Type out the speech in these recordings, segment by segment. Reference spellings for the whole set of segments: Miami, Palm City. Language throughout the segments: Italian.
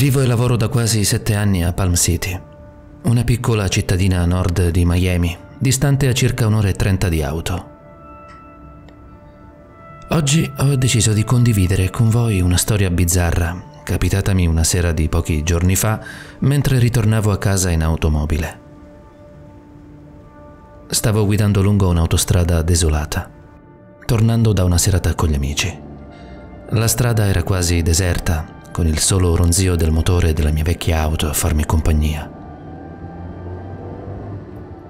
Vivo e lavoro da quasi 7 anni a Palm City, una piccola cittadina a nord di Miami, distante a circa 1 ora e 30 di auto. Oggi ho deciso di condividere con voi una storia bizzarra, capitatami una sera di pochi giorni fa, mentre ritornavo a casa in automobile. Stavo guidando lungo un'autostrada desolata, tornando da una serata con gli amici. La strada era quasi deserta, con il solo ronzio del motore della mia vecchia auto a farmi compagnia.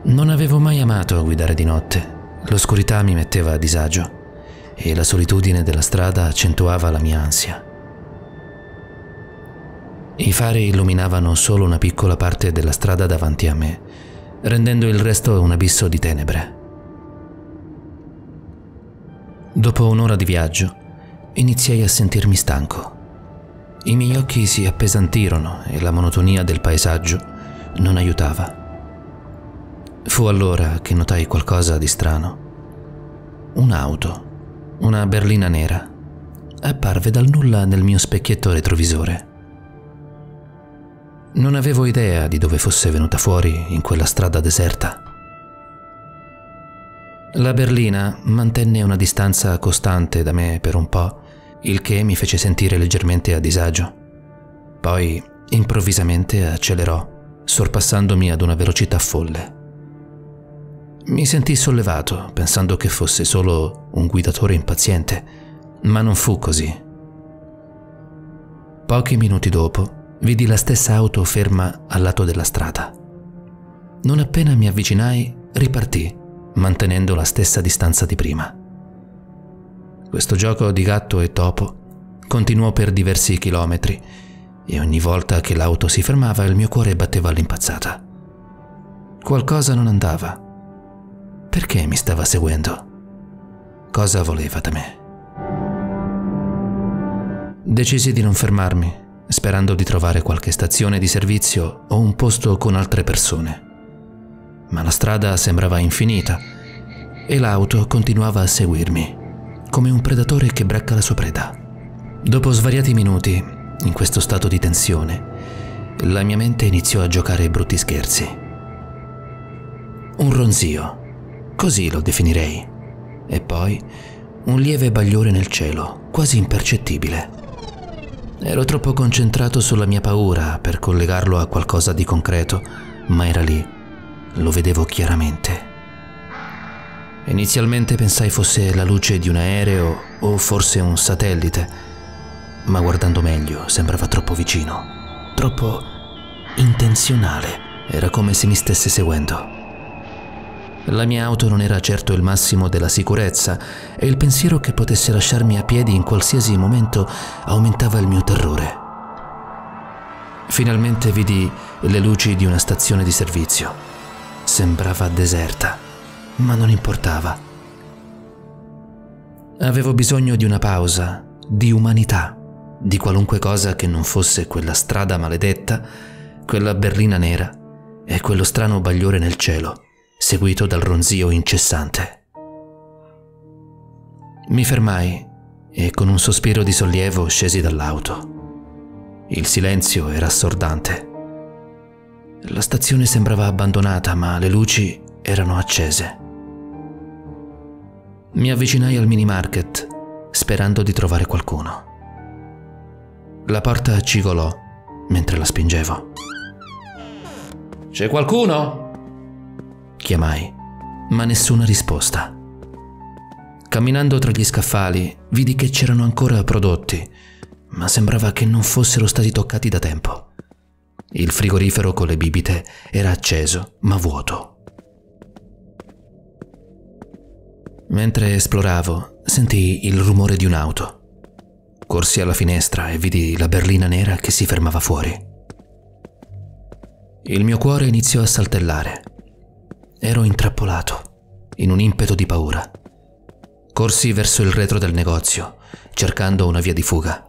Non avevo mai amato guidare di notte, l'oscurità mi metteva a disagio e la solitudine della strada accentuava la mia ansia. I fari illuminavano solo una piccola parte della strada davanti a me, rendendo il resto un abisso di tenebre. Dopo un'ora di viaggio, iniziai a sentirmi stanco. I miei occhi si appesantirono e la monotonia del paesaggio non aiutava. Fu allora che notai qualcosa di strano. Un'auto, una berlina nera, apparve dal nulla nel mio specchietto retrovisore. Non avevo idea di dove fosse venuta fuori in quella strada deserta. La berlina mantenne una distanza costante da me per un po', il che mi fece sentire leggermente a disagio. Poi, improvvisamente, accelerò, sorpassandomi ad una velocità folle. Mi sentii sollevato, pensando che fosse solo un guidatore impaziente, ma non fu così. Pochi minuti dopo, vidi la stessa auto ferma al lato della strada. Non appena mi avvicinai, ripartì, mantenendo la stessa distanza di prima. Questo gioco di gatto e topo continuò per diversi chilometri e ogni volta che l'auto si fermava il mio cuore batteva all'impazzata. Qualcosa non andava. Perché mi stava seguendo? Cosa voleva da me? Decisi di non fermarmi, sperando di trovare qualche stazione di servizio o un posto con altre persone. Ma la strada sembrava infinita e l'auto continuava a seguirmi, come un predatore che bracca la sua preda. Dopo svariati minuti, in questo stato di tensione, la mia mente iniziò a giocare brutti scherzi. Un ronzio, così lo definirei, e poi un lieve bagliore nel cielo, quasi impercettibile. Ero troppo concentrato sulla mia paura per collegarlo a qualcosa di concreto, ma era lì, lo vedevo chiaramente. Inizialmente pensai fosse la luce di un aereo o forse un satellite, ma guardando meglio sembrava troppo vicino, troppo intenzionale, era come se mi stesse seguendo. La mia auto non era certo il massimo della sicurezza e il pensiero che potesse lasciarmi a piedi in qualsiasi momento aumentava il mio terrore. Finalmente vidi le luci di una stazione di servizio. Sembrava deserta, ma non importava. Avevo bisogno di una pausa, di umanità, di qualunque cosa che non fosse quella strada maledetta, quella berlina nera e quello strano bagliore nel cielo, seguito dal ronzio incessante. Mi fermai e con un sospiro di sollievo scesi dall'auto. Il silenzio era assordante. La stazione sembrava abbandonata, ma le luci erano accese. Mi avvicinai al mini market, sperando di trovare qualcuno. La porta cigolò mentre la spingevo. «C'è qualcuno?» chiamai, ma nessuna risposta. Camminando tra gli scaffali, vidi che c'erano ancora prodotti, ma sembrava che non fossero stati toccati da tempo. Il frigorifero con le bibite era acceso, ma vuoto. Mentre esploravo, sentii il rumore di un'auto. Corsi alla finestra e vidi la berlina nera che si fermava fuori. Il mio cuore iniziò a saltellare. Ero intrappolato, in un impeto di paura. Corsi verso il retro del negozio, cercando una via di fuga.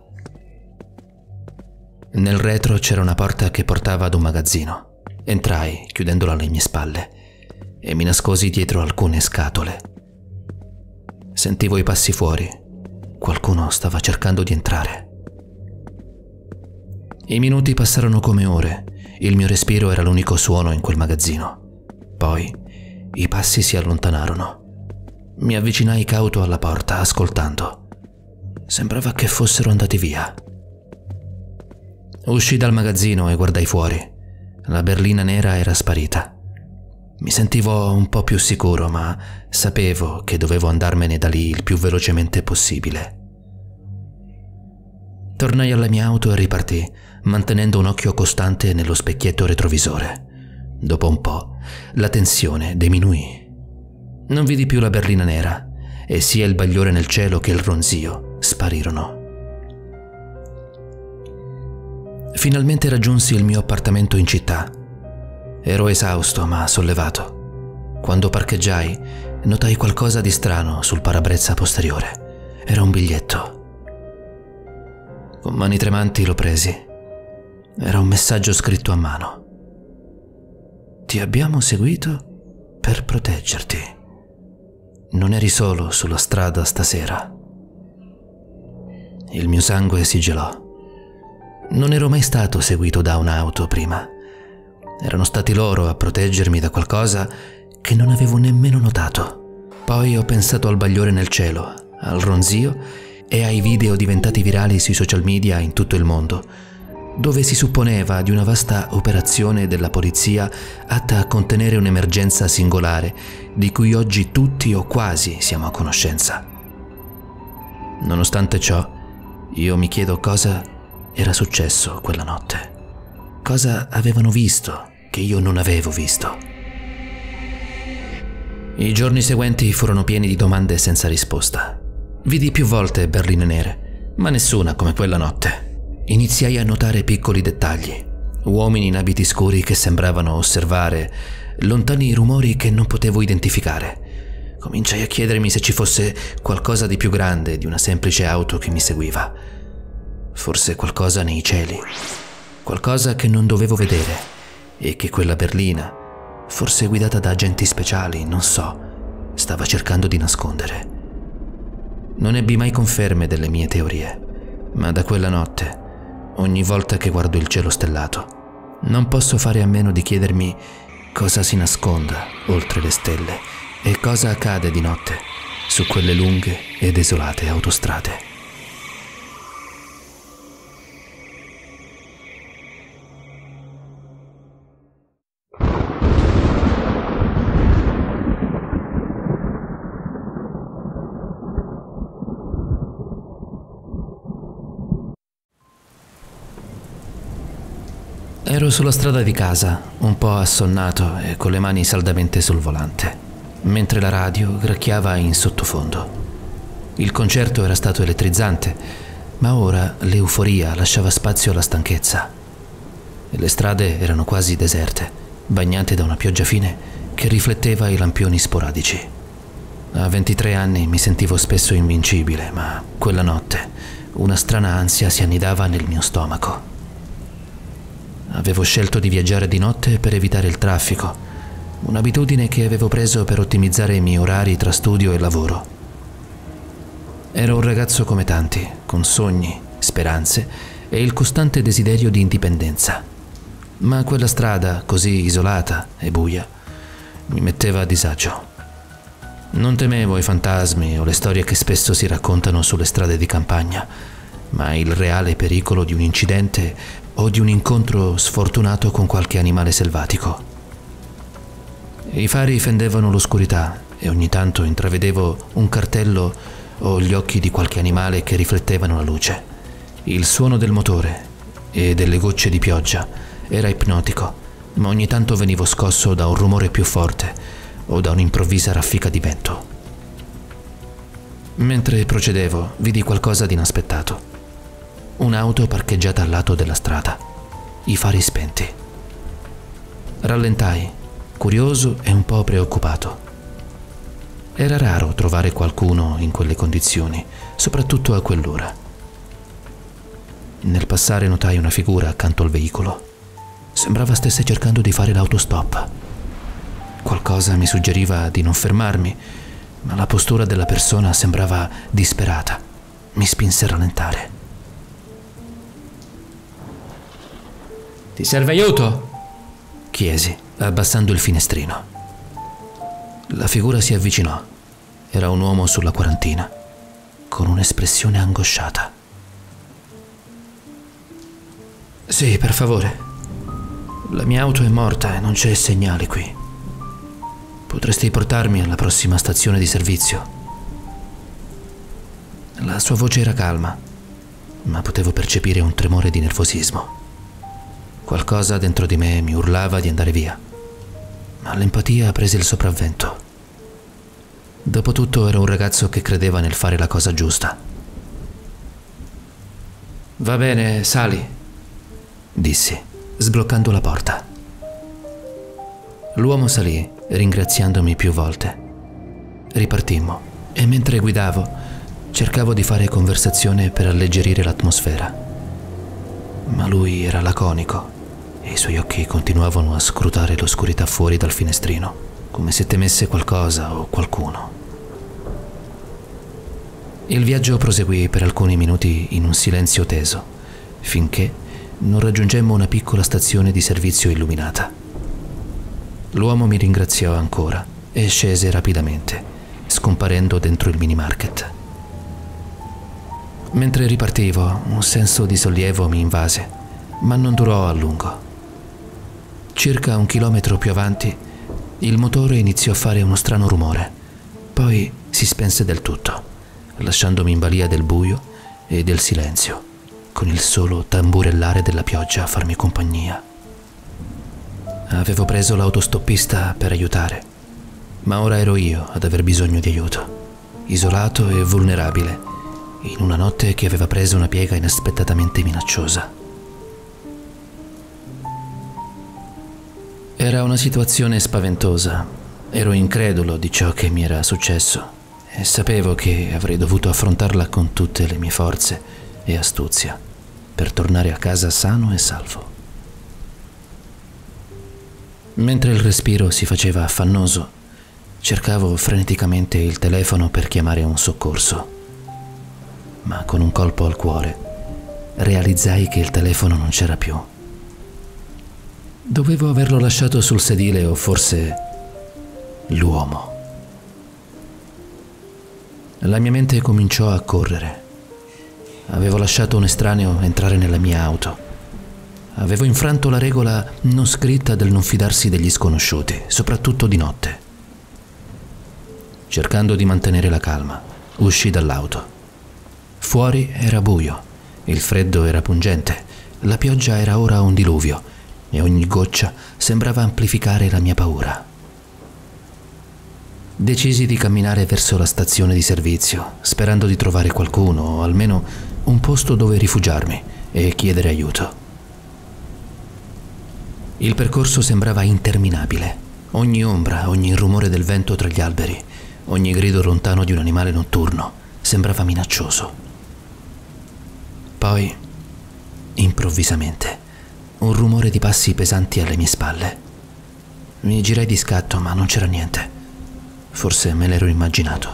Nel retro c'era una porta che portava ad un magazzino. Entrai, chiudendola alle mie spalle, e mi nascosi dietro alcune scatole. Sentivo i passi fuori. Qualcuno stava cercando di entrare. I minuti passarono come ore. Il mio respiro era l'unico suono in quel magazzino. Poi i passi si allontanarono. Mi avvicinai cauto alla porta, ascoltando. Sembrava che fossero andati via. Uscii dal magazzino e guardai fuori. La berlina nera era sparita. Mi sentivo un po' più sicuro, ma sapevo che dovevo andarmene da lì il più velocemente possibile. Tornai alla mia auto e ripartii, mantenendo un occhio costante nello specchietto retrovisore. Dopo un po', la tensione diminuì. Non vidi più la berlina nera e sia il bagliore nel cielo che il ronzio sparirono. Finalmente raggiunsi il mio appartamento in città. Ero esausto ma sollevato. Quando parcheggiai, notai qualcosa di strano sul parabrezza posteriore. Era un biglietto. Con mani tremanti lo presi. Era un messaggio scritto a mano. Ti abbiamo seguito per proteggerti. Non eri solo sulla strada stasera. Il mio sangue si gelò. Non ero mai stato seguito da un'auto prima. Erano stati loro a proteggermi da qualcosa che non avevo nemmeno notato. Poi ho pensato al bagliore nel cielo, al ronzio e ai video diventati virali sui social media in tutto il mondo, dove si supponeva di una vasta operazione della polizia atta a contenere un'emergenza singolare di cui oggi tutti o quasi siamo a conoscenza. Nonostante ciò, io mi chiedo cosa era successo quella notte. Cosa avevano visto che io non avevo visto? I giorni seguenti furono pieni di domande senza risposta. Vidi più volte berline nere, ma nessuna come quella notte. Iniziai a notare piccoli dettagli, uomini in abiti scuri che sembravano osservare, lontani rumori che non potevo identificare. Cominciai a chiedermi se ci fosse qualcosa di più grande di una semplice auto che mi seguiva. Forse qualcosa nei cieli, qualcosa che non dovevo vedere e che quella berlina, forse guidata da agenti speciali, non so, stava cercando di nascondere. Non ebbi mai conferme delle mie teorie, ma da quella notte, ogni volta che guardo il cielo stellato, non posso fare a meno di chiedermi cosa si nasconda oltre le stelle e cosa accade di notte su quelle lunghe e desolate autostrade. Ero sulla strada di casa, un po' assonnato e con le mani saldamente sul volante, mentre la radio gracchiava in sottofondo. Il concerto era stato elettrizzante, ma ora l'euforia lasciava spazio alla stanchezza. Le strade erano quasi deserte, bagnate da una pioggia fine che rifletteva i lampioni sporadici. A 23 anni mi sentivo spesso invincibile, ma quella notte una strana ansia si annidava nel mio stomaco. Avevo scelto di viaggiare di notte per evitare il traffico, un'abitudine che avevo preso per ottimizzare i miei orari tra studio e lavoro. Ero un ragazzo come tanti, con sogni, speranze e il costante desiderio di indipendenza. Ma quella strada, così isolata e buia, mi metteva a disagio. Non temevo i fantasmi o le storie che spesso si raccontano sulle strade di campagna, ma il reale pericolo di un incidente o di un incontro sfortunato con qualche animale selvatico. I fari fendevano l'oscurità e ogni tanto intravedevo un cartello o gli occhi di qualche animale che riflettevano la luce. Il suono del motore e delle gocce di pioggia era ipnotico, ma ogni tanto venivo scosso da un rumore più forte o da un'improvvisa raffica di vento. Mentre procedevo, vidi qualcosa di inaspettato. Un'auto parcheggiata al lato della strada, i fari spenti. Rallentai, curioso e un po' preoccupato. Era raro trovare qualcuno in quelle condizioni, soprattutto a quell'ora. Nel passare notai una figura accanto al veicolo. Sembrava stesse cercando di fare l'autostop. Qualcosa mi suggeriva di non fermarmi, ma la postura della persona sembrava disperata. Mi spinse a rallentare. Ti serve aiuto? Chiesi, abbassando il finestrino. La figura si avvicinò. Era un uomo sulla quarantina, con un'espressione angosciata. Sì, per favore. La mia auto è morta e non c'è segnale qui. Potresti portarmi alla prossima stazione di servizio? La sua voce era calma, ma potevo percepire un tremore di nervosismo. Qualcosa dentro di me mi urlava di andare via, ma l'empatia prese il sopravvento. Dopotutto era un ragazzo che credeva nel fare la cosa giusta. Va bene, sali, dissi, sbloccando la porta. L'uomo salì, ringraziandomi più volte. Ripartimmo e mentre guidavo cercavo di fare conversazione per alleggerire l'atmosfera. Ma lui era laconico e i suoi occhi continuavano a scrutare l'oscurità fuori dal finestrino, come se temesse qualcosa o qualcuno. Il viaggio proseguì per alcuni minuti in un silenzio teso, finché non raggiungemmo una piccola stazione di servizio illuminata. L'uomo mi ringraziò ancora e scese rapidamente, scomparendo dentro il minimarket. Mentre ripartivo, un senso di sollievo mi invase, ma non durò a lungo. Circa 1 chilometro più avanti, il motore iniziò a fare uno strano rumore, poi si spense del tutto, lasciandomi in balia del buio e del silenzio, con il solo tamburellare della pioggia a farmi compagnia. Avevo preso l'autostoppista per aiutare, ma ora ero io ad aver bisogno di aiuto, isolato e vulnerabile, in una notte che aveva preso una piega inaspettatamente minacciosa. Era una situazione spaventosa, ero incredulo di ciò che mi era successo e sapevo che avrei dovuto affrontarla con tutte le mie forze e astuzia per tornare a casa sano e salvo. Mentre il respiro si faceva affannoso, cercavo freneticamente il telefono per chiamare un soccorso, ma con un colpo al cuore realizzai che il telefono non c'era più. Dovevo averlo lasciato sul sedile o forse l'uomo. La mia mente cominciò a correre. Avevo lasciato un estraneo entrare nella mia auto. Avevo infranto la regola non scritta del non fidarsi degli sconosciuti, soprattutto di notte. Cercando di mantenere la calma, uscii dall'auto. Fuori era buio, il freddo era pungente, la pioggia era ora un diluvio, e ogni goccia sembrava amplificare la mia paura. Decisi di camminare verso la stazione di servizio, sperando di trovare qualcuno o almeno un posto dove rifugiarmi e chiedere aiuto. Il percorso sembrava interminabile. Ogni ombra, ogni rumore del vento tra gli alberi, ogni grido lontano di un animale notturno sembrava minaccioso. Poi, improvvisamente, un rumore di passi pesanti alle mie spalle. Mi girai di scatto, ma non c'era niente. Forse me l'ero immaginato.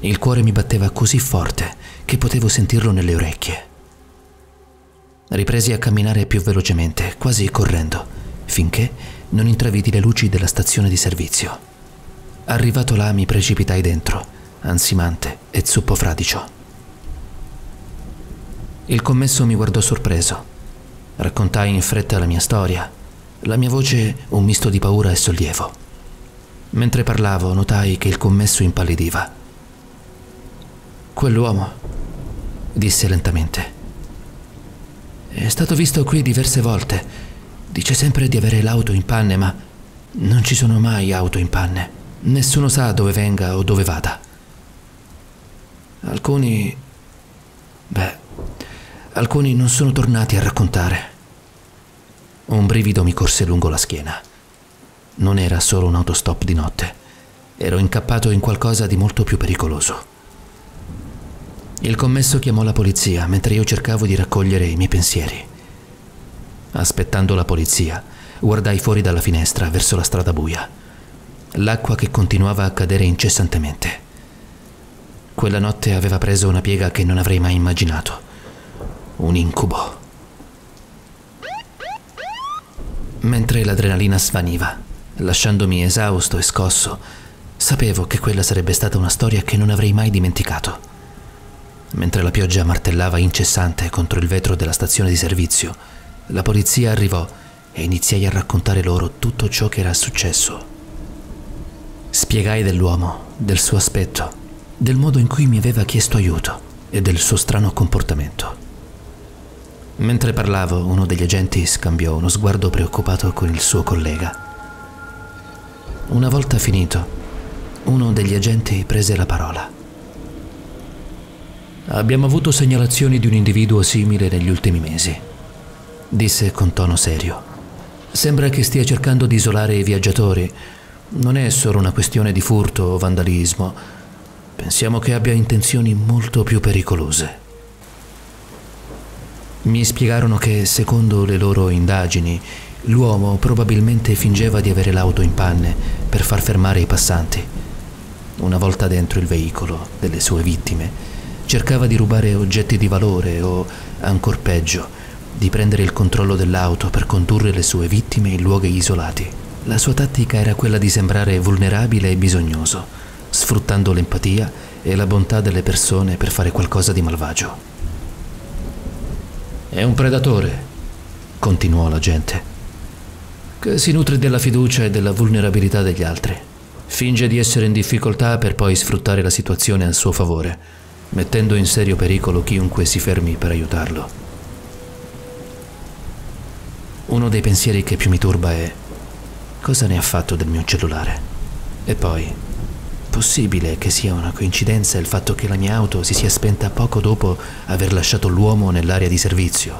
Il cuore mi batteva così forte che potevo sentirlo nelle orecchie. Ripresi a camminare più velocemente, quasi correndo, finché non intravidi le luci della stazione di servizio. Arrivato là mi precipitai dentro, ansimante e zuppo fradicio. Il commesso mi guardò sorpreso. Raccontai in fretta la mia storia, la mia voce un misto di paura e sollievo. Mentre parlavo notai che il commesso impallidiva. Quell'uomo, disse lentamente, è stato visto qui diverse volte. Dice sempre di avere l'auto in panne, ma non ci sono mai auto in panne. Nessuno sa dove venga o dove vada. Alcuni non sono tornati a raccontare. Un brivido mi corse lungo la schiena. Non era solo un autostop di notte. Ero incappato in qualcosa di molto più pericoloso. Il commesso chiamò la polizia mentre io cercavo di raccogliere i miei pensieri. Aspettando la polizia, guardai fuori dalla finestra verso la strada buia. L'acqua che continuava a cadere incessantemente. Quella notte aveva preso una piega che non avrei mai immaginato. Un incubo. Mentre l'adrenalina svaniva, lasciandomi esausto e scosso, sapevo che quella sarebbe stata una storia che non avrei mai dimenticato. Mentre la pioggia martellava incessante contro il vetro della stazione di servizio, la polizia arrivò e iniziai a raccontare loro tutto ciò che era successo. Spiegai dell'uomo, del suo aspetto, del modo in cui mi aveva chiesto aiuto e del suo strano comportamento. Mentre parlavo, uno degli agenti scambiò uno sguardo preoccupato con il suo collega. Una volta finito, uno degli agenti prese la parola. «Abbiamo avuto segnalazioni di un individuo simile negli ultimi mesi», disse con tono serio. «Sembra che stia cercando di isolare i viaggiatori. Non è solo una questione di furto o vandalismo. Pensiamo che abbia intenzioni molto più pericolose». Mi spiegarono che, secondo le loro indagini, l'uomo probabilmente fingeva di avere l'auto in panne per far fermare i passanti. Una volta dentro il veicolo delle sue vittime, cercava di rubare oggetti di valore o, ancor peggio, di prendere il controllo dell'auto per condurre le sue vittime in luoghi isolati. La sua tattica era quella di sembrare vulnerabile e bisognoso, sfruttando l'empatia e la bontà delle persone per fare qualcosa di malvagio. «È un predatore», continuò l'agente, «che si nutre della fiducia e della vulnerabilità degli altri. Finge di essere in difficoltà per poi sfruttare la situazione a suo favore, mettendo in serio pericolo chiunque si fermi per aiutarlo». Uno dei pensieri che più mi turba è: cosa ne ha fatto del mio cellulare? E poi, possibile che sia una coincidenza il fatto che la mia auto si sia spenta poco dopo aver lasciato l'uomo nell'area di servizio?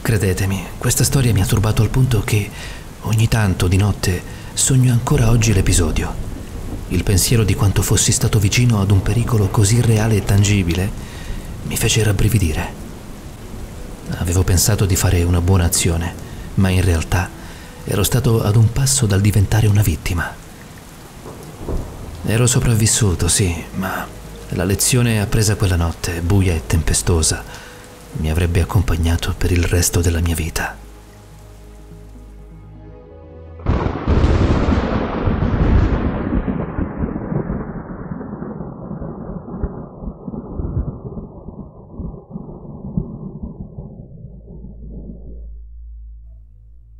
Credetemi, questa storia mi ha turbato al punto che ogni tanto di notte sogno ancora oggi l'episodio. Il pensiero di quanto fossi stato vicino ad un pericolo così reale e tangibile mi fece rabbrividire. Avevo pensato di fare una buona azione, ma in realtà ero stato ad un passo dal diventare una vittima. Ero sopravvissuto, sì, ma la lezione appresa quella notte, buia e tempestosa, mi avrebbe accompagnato per il resto della mia vita.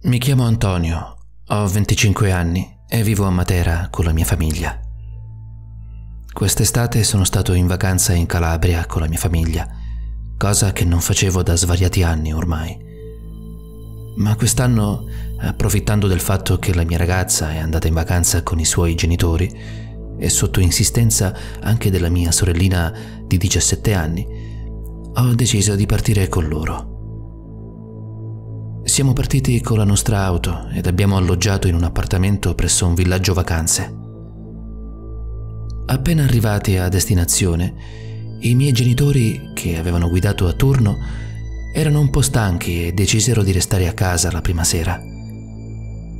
Mi chiamo Antonio, ho 25 anni e vivo a Matera con la mia famiglia. Quest'estate sono stato in vacanza in Calabria con la mia famiglia, cosa che non facevo da svariati anni ormai. Ma quest'anno, approfittando del fatto che la mia ragazza è andata in vacanza con i suoi genitori e sotto insistenza anche della mia sorellina di 17 anni, ho deciso di partire con loro. Siamo partiti con la nostra auto ed abbiamo alloggiato in un appartamento presso un villaggio vacanze. Appena arrivati a destinazione, i miei genitori, che avevano guidato a turno, erano un po' stanchi e decisero di restare a casa la prima sera,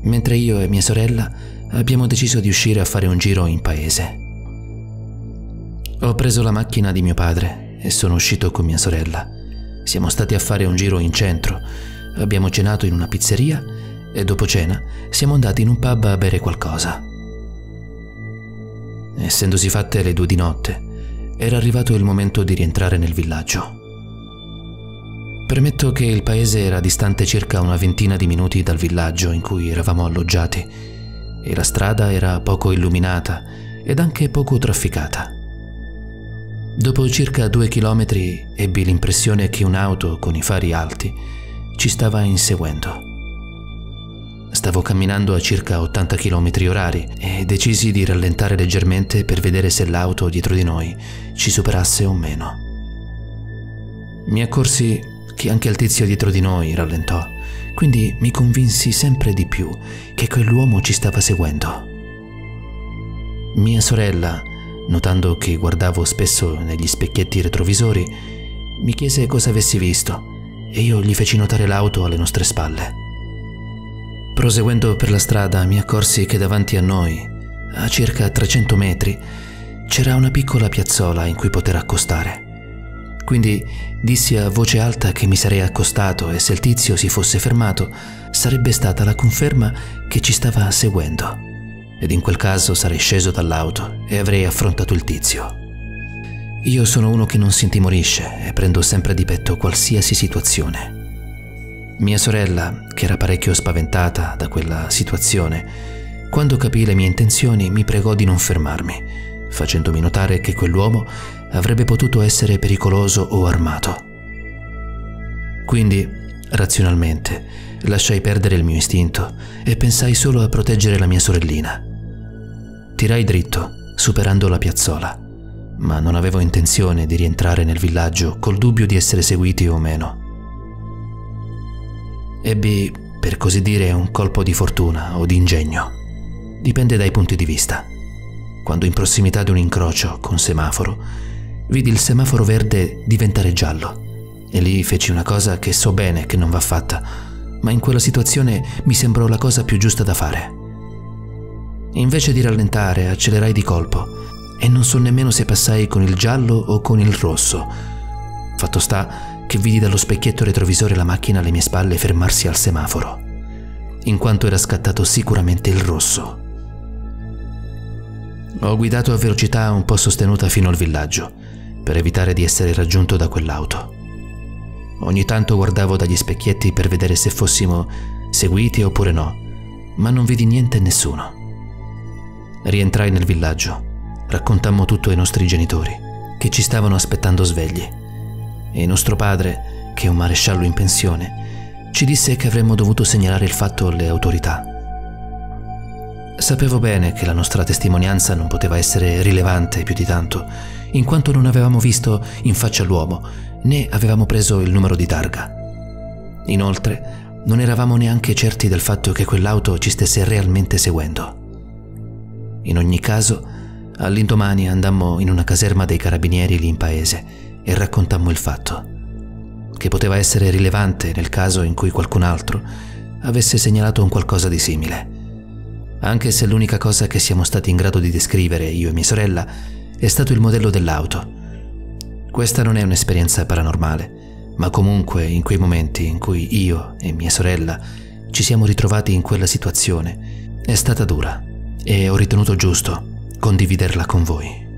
mentre io e mia sorella abbiamo deciso di uscire a fare un giro in paese. Ho preso la macchina di mio padre e sono uscito con mia sorella. Siamo stati a fare un giro in centro, abbiamo cenato in una pizzeria e dopo cena siamo andati in un pub a bere qualcosa. Essendosi fatte le 2 di notte, era arrivato il momento di rientrare nel villaggio. Premetto che il paese era distante circa una ventina di minuti dal villaggio in cui eravamo alloggiati e la strada era poco illuminata ed anche poco trafficata. Dopo circa 2 chilometri ebbi l'impressione che un'auto con i fari alti ci stava inseguendo. Stavo camminando a circa 80 km orari e decisi di rallentare leggermente per vedere se l'auto dietro di noi ci superasse o meno. Mi accorsi che anche il tizio dietro di noi rallentò, quindi mi convinsi sempre di più che quell'uomo ci stava seguendo. Mia sorella, notando che guardavo spesso negli specchietti retrovisori, mi chiese cosa avessi visto e io gli feci notare l'auto alle nostre spalle. Proseguendo per la strada mi accorsi che davanti a noi, a circa 300 metri, c'era una piccola piazzola in cui poter accostare. Quindi dissi a voce alta che mi sarei accostato e se il tizio si fosse fermato sarebbe stata la conferma che ci stava seguendo, ed in quel caso sarei sceso dall'auto e avrei affrontato il tizio. Io sono uno che non si intimorisce e prendo sempre di petto qualsiasi situazione. Mia sorella, che era parecchio spaventata da quella situazione, quando capì le mie intenzioni mi pregò di non fermarmi, facendomi notare che quell'uomo avrebbe potuto essere pericoloso o armato. Quindi, razionalmente, lasciai perdere il mio istinto e pensai solo a proteggere la mia sorellina. Tirai dritto, superando la piazzola, ma non avevo intenzione di rientrare nel villaggio col dubbio di essere seguiti o meno. Ebbi, per così dire, un colpo di fortuna o di ingegno. Dipende dai punti di vista. Quando in prossimità di un incrocio con semaforo, vidi il semaforo verde diventare giallo e lì feci una cosa che so bene che non va fatta, ma in quella situazione mi sembrò la cosa più giusta da fare. Invece di rallentare, accelerai di colpo e non so nemmeno se passai con il giallo o con il rosso. Fatto sta che vidi dallo specchietto retrovisore la macchina alle mie spalle fermarsi al semaforo, in quanto era scattato sicuramente il rosso. Ho guidato a velocità un po' sostenuta fino al villaggio, per evitare di essere raggiunto da quell'auto. Ogni tanto guardavo dagli specchietti per vedere se fossimo seguiti oppure no, ma non vidi niente e nessuno. Rientrai nel villaggio, raccontammo tutto ai nostri genitori, che ci stavano aspettando svegli, e nostro padre, che è un maresciallo in pensione, ci disse che avremmo dovuto segnalare il fatto alle autorità. Sapevo bene che la nostra testimonianza non poteva essere rilevante più di tanto, in quanto non avevamo visto in faccia l'uomo, né avevamo preso il numero di targa. Inoltre, non eravamo neanche certi del fatto che quell'auto ci stesse realmente seguendo. In ogni caso, all'indomani andammo in una caserma dei carabinieri lì in paese e raccontammo il fatto, che poteva essere rilevante nel caso in cui qualcun altro avesse segnalato un qualcosa di simile. Anche se l'unica cosa che siamo stati in grado di descrivere, io e mia sorella, è stato il modello dell'auto. Questa non è un'esperienza paranormale, ma comunque in quei momenti in cui io e mia sorella ci siamo ritrovati in quella situazione, è stata dura e ho ritenuto giusto condividerla con voi.